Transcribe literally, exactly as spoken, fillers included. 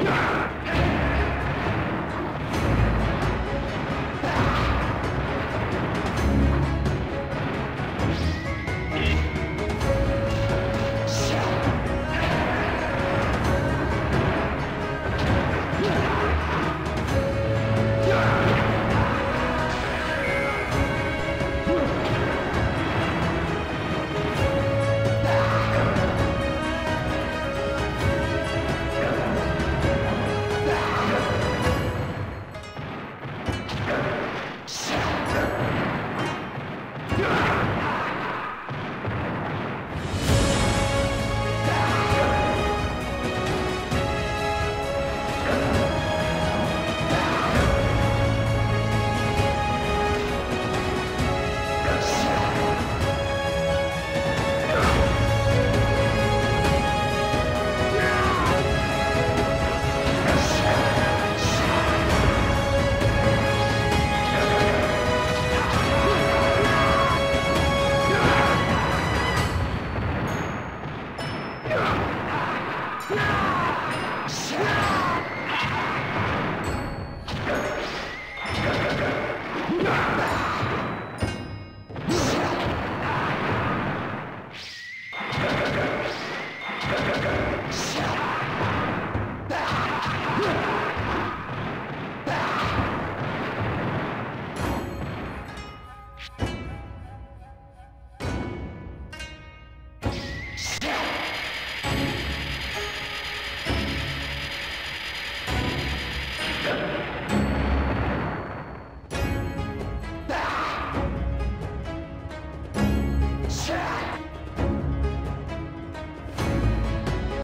Yeah!